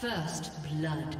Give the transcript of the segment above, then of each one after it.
First blood.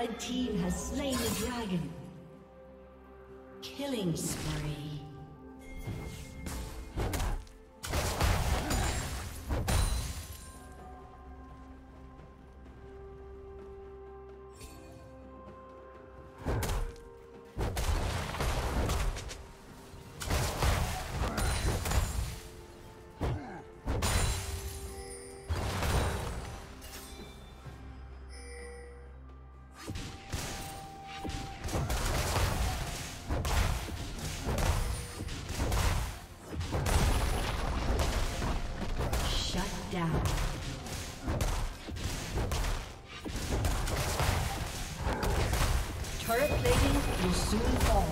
Red team has slain the dragon. Killing spree. Turret plating will soon fall.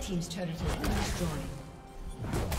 Team's turret has been destroyed.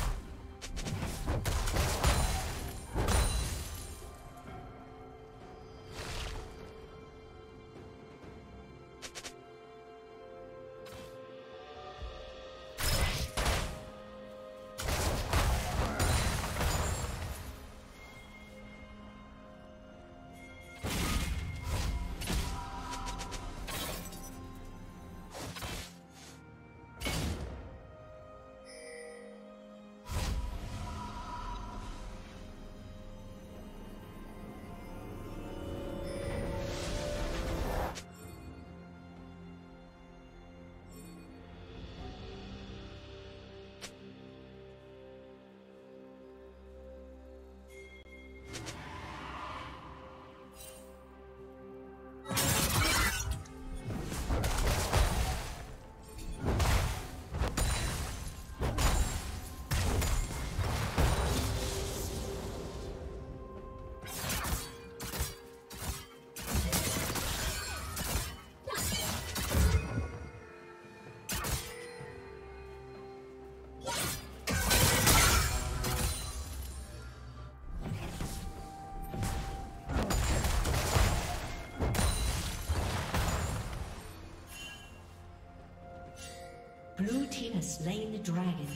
slain the dragon.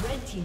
Blue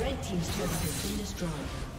Red team's turret has been destroyed.